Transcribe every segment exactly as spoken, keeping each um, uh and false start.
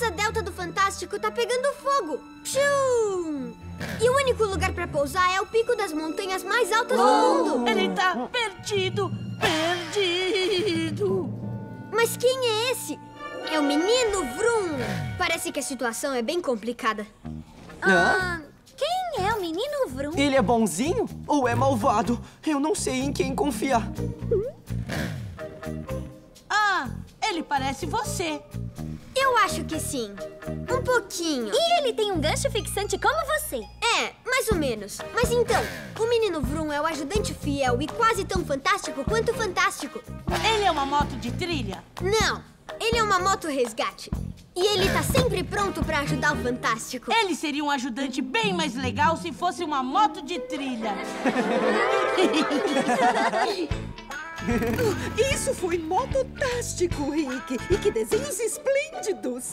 asa delta do Fantástico tá pegando fogo. Tchum! E o único lugar pra pousar é o pico das montanhas mais altas oh. do mundo. Ele tá perdido, perdido. Mas quem é esse? É o Menino Vroom. Parece que a situação é bem complicada. Ah, quem é o Menino Vroom? Ele é bonzinho ou é malvado? Eu não sei em quem confiar. Ah, ele parece você. Eu acho que sim. Um pouquinho. E ele tem um gancho fixante como você. É, mais ou menos. Mas então, o Menino Vroom é o ajudante fiel e quase tão fantástico quanto fantástico. Ele é uma moto de trilha? Não, ele é uma moto resgate. E ele tá sempre pronto pra ajudar o Fantástico. Ele seria um ajudante bem mais legal se fosse uma moto de trilha. Isso foi mototástico, Rick. E que desenhos esplêndidos.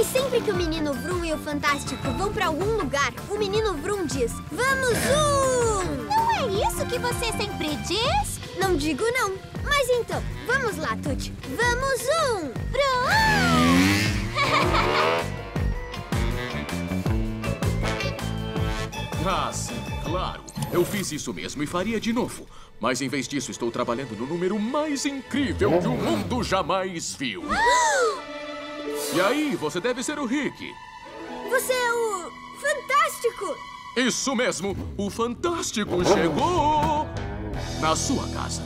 E sempre que o Menino Vroom e o Fantástico vão pra algum lugar, o Menino Vroom diz, vamos zoom! Não é isso que você sempre diz? Não digo não. Mas então, vamos lá, Tuti. Vamos zoom! Vroom! Ah, sim. Claro, eu fiz isso mesmo e faria de novo. Mas em vez disso, estou trabalhando no número mais incrível que o mundo jamais viu. E aí, você deve ser o Rick. Você é o Fantástico. Isso mesmo, o Fantástico chegou na sua casa.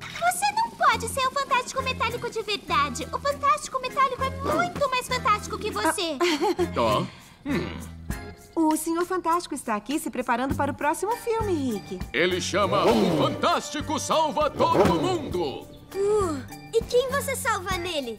Você não pode ser o Fantástico Metálico de verdade. O Fantástico Metálico é muito mais fantástico que você. Ó, oh. hum... O Senhor Fantástico está aqui se preparando para o próximo filme, Rick. Ele chama O Fantástico Salva Todo Mundo. Uh, e quem você salva nele?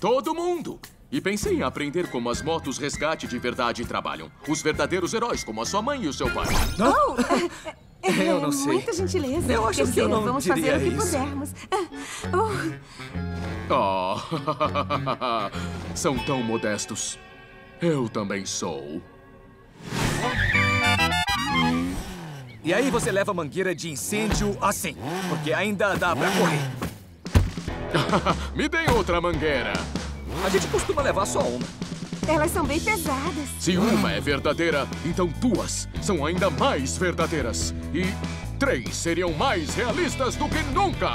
Todo mundo. E pensei em aprender como as motos resgate de verdade trabalham. Os verdadeiros heróis, como a sua mãe e o seu pai. Oh, é, eu não sei. Muita gentileza. Eu acho Quer que dizer, eu não vamos diria fazer isso. o que pudermos. Oh. Oh. São tão modestos. Eu também sou. E aí você leva a mangueira de incêndio assim, porque ainda dá pra correr. Me deem outra mangueira. A gente costuma levar só uma. Elas são bem pesadas. Se uma é verdadeira, então duas são ainda mais verdadeiras. E três seriam mais realistas do que nunca.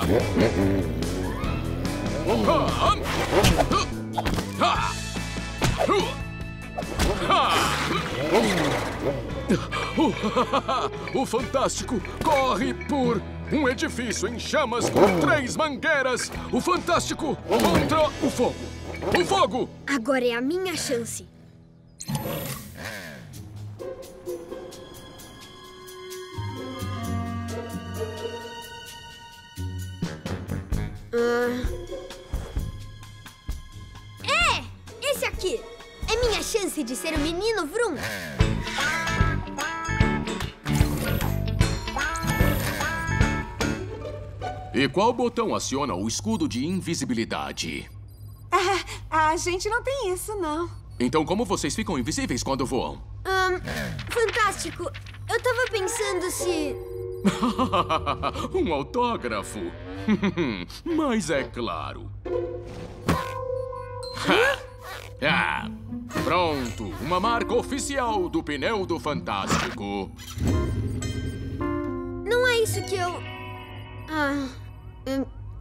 O Fantástico corre por um edifício em chamas com três mangueiras. O Fantástico contra o fogo. O fogo! Agora é a minha chance. Ah. É! Esse aqui é minha chance de ser o Menino Vroom. E qual botão aciona o escudo de invisibilidade? Ah, a gente não tem isso, não. Então como vocês ficam invisíveis quando voam? Ahn, um, Fantástico. Eu tava pensando se... Um autógrafo? Mas é claro. Ah, pronto. Uma marca oficial do pneu do Fantástico. Não é isso que eu... Ah...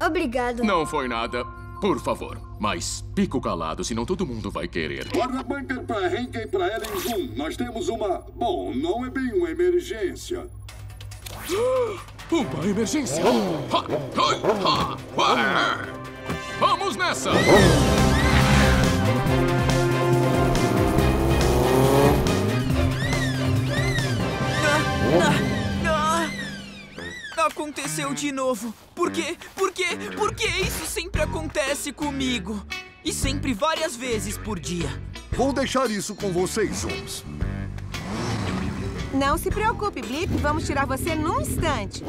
Obrigado. Não foi nada. Por favor. Mas fico calado, senão todo mundo vai querer. Para Bunker, para Hank e para Ellen Zoom, nós temos uma... Bom, não é bem uma emergência. Uma emergência? Vamos nessa! Aconteceu de novo. Por quê? Por quê? Por que isso sempre acontece comigo? E sempre várias vezes por dia. Vou deixar isso com vocês, Zooms. Não se preocupe, Blip. Vamos tirar você num instante.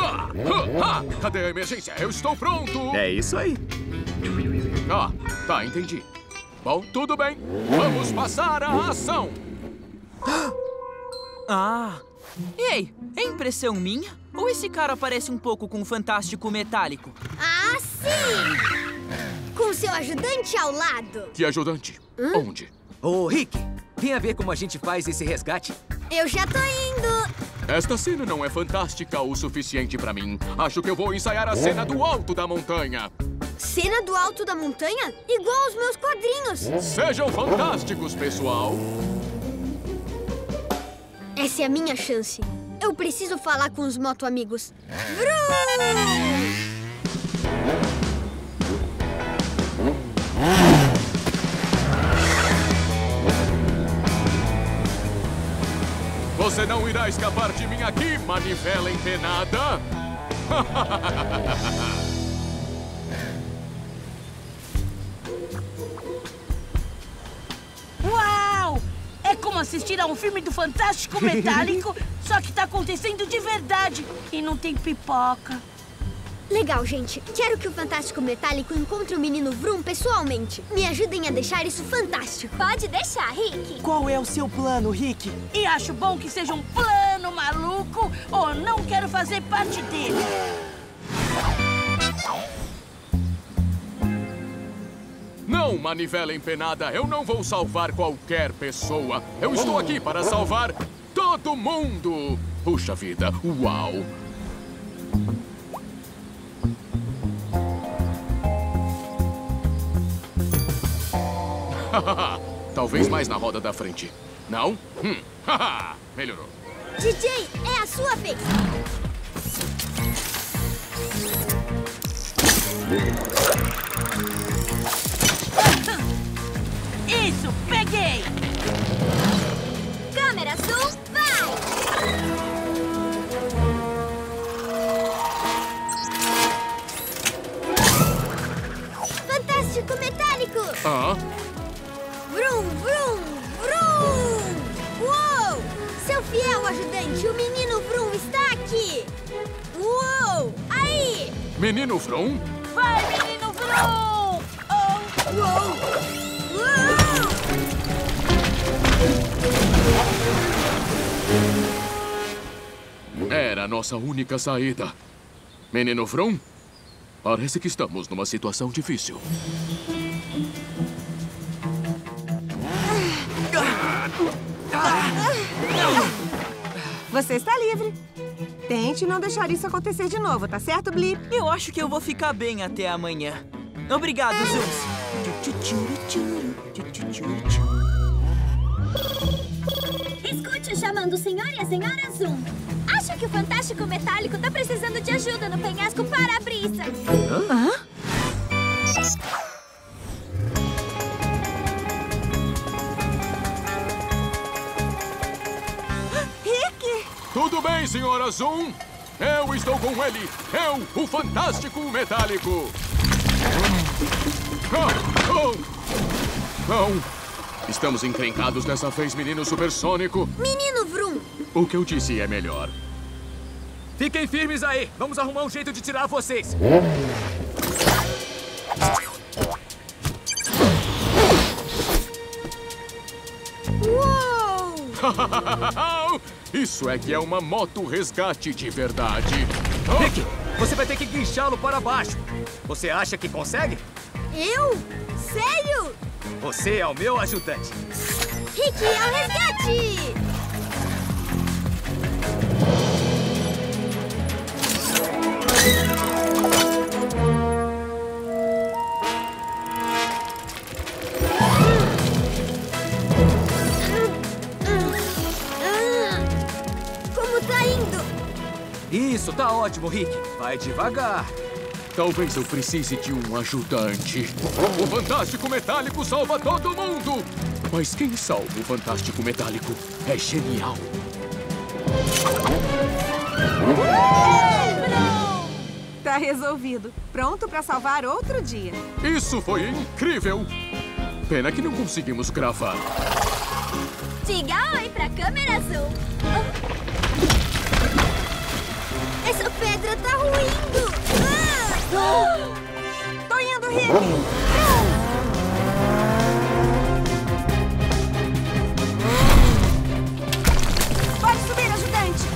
Ah, ah, ah. Cadê a emergência? Eu estou pronto. É isso aí. Ah, tá, entendi. Bom, tudo bem. Vamos passar à ação. Ah... Ei, é impressão minha? Ou esse cara parece um pouco com o Fantástico Metálico? Ah, sim! Com seu ajudante ao lado. Que ajudante? Hã? Onde? Ô, Rick, vem a ver como a gente faz esse resgate? Eu já tô indo! Esta cena não é fantástica o suficiente pra mim. Acho que eu vou ensaiar a cena do alto da montanha. Cena do alto da montanha? Igual aos meus quadrinhos! Sejam fantásticos, pessoal! Essa é a minha chance. Eu preciso falar com os moto-amigos. Vroom! Você não irá escapar de mim aqui, manivela empenada! É como assistir a um filme do Fantástico Metálico, só que tá acontecendo de verdade e não tem pipoca. Legal, gente. Quero que o Fantástico Metálico encontre o Menino Vroom pessoalmente. Me ajudem a deixar isso fantástico. Pode deixar, Rick. Qual é o seu plano, Rick? E acho bom que seja um plano maluco ou não quero fazer parte dele. Não, manivela empenada, eu não vou salvar qualquer pessoa. Eu estou aqui para salvar todo mundo. Puxa vida, uau. Talvez mais na roda da frente. Não? Hum. Melhorou. D J, é a sua vez. Isso, peguei! Câmera Zoom, vai! Fantástico Metálico! Ah? Vroom, vroom, vroom! Uou! Seu fiel ajudante, o Menino Vroom, está aqui! Uou! Aí! Menino Vroom? Vai, Menino Vroom! Oh! Uou! Era a nossa única saída. Menino Vroom, parece que estamos numa situação difícil. Você está livre. Tente não deixar isso acontecer de novo, tá certo, Blip? Eu acho que eu vou ficar bem até amanhã. Obrigado, Zeus. Escute chamando senhor e a senhora Zoom. Acho que o Fantástico Metálico tá precisando de ajuda no penhasco para a brisa. Hã? Rick! Tudo bem, senhora Zoom? Eu estou com ele. Eu, o Fantástico Metálico. Não! Estamos encrencados dessa vez, menino supersônico. Menino Vroom! O que eu disse é melhor. Fiquem firmes aí. Vamos arrumar um jeito de tirar vocês. Uou! Isso é que é uma moto resgate de verdade. Oh! Rick, você vai ter que guinchá-lo para baixo. Você acha que consegue? Eu? Sério? Você é o meu ajudante. Rick, é o resgate! Como tá indo? Isso, tá ótimo, Rick. Vai devagar. Talvez eu precise de um ajudante. O Fantástico Metálico salva todo mundo! Mas quem salva o Fantástico Metálico é genial. Tá resolvido. Pronto pra salvar outro dia. Isso foi incrível! Pena que não conseguimos gravar. Diga oi pra câmera azul. Essa pedra tá ruindo! Tô indo, Rick! Pode subir, ajudante!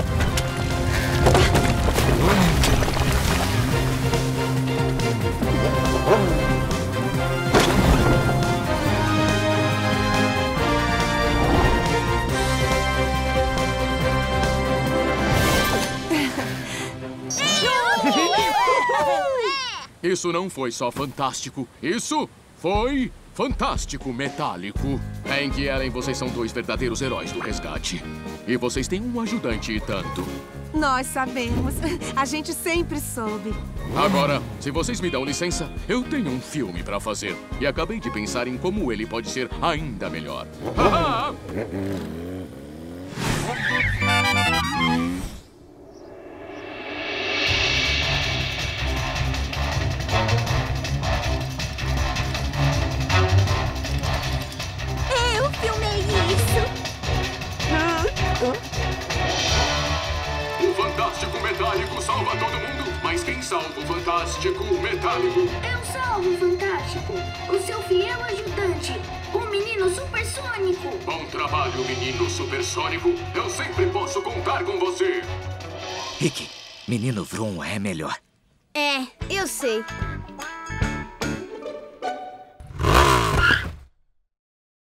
Isso não foi só fantástico. Isso foi fantástico metálico. Hank e Ellen, vocês são dois verdadeiros heróis do resgate. E vocês têm um ajudante e tanto. Nós sabemos. A gente sempre soube. Agora, se vocês me dão licença, eu tenho um filme pra fazer. E acabei de pensar em como ele pode ser ainda melhor. Ha-ha! Eu filmei isso. O Fantástico Metálico salva todo mundo, mas quem salva o Fantástico Metálico? Eu salvo o Fantástico, o seu fiel ajudante, o Menino Supersônico. Bom trabalho, Menino Supersônico. Eu sempre posso contar com você. Ricky, Menino Vroom é melhor. É, eu sei.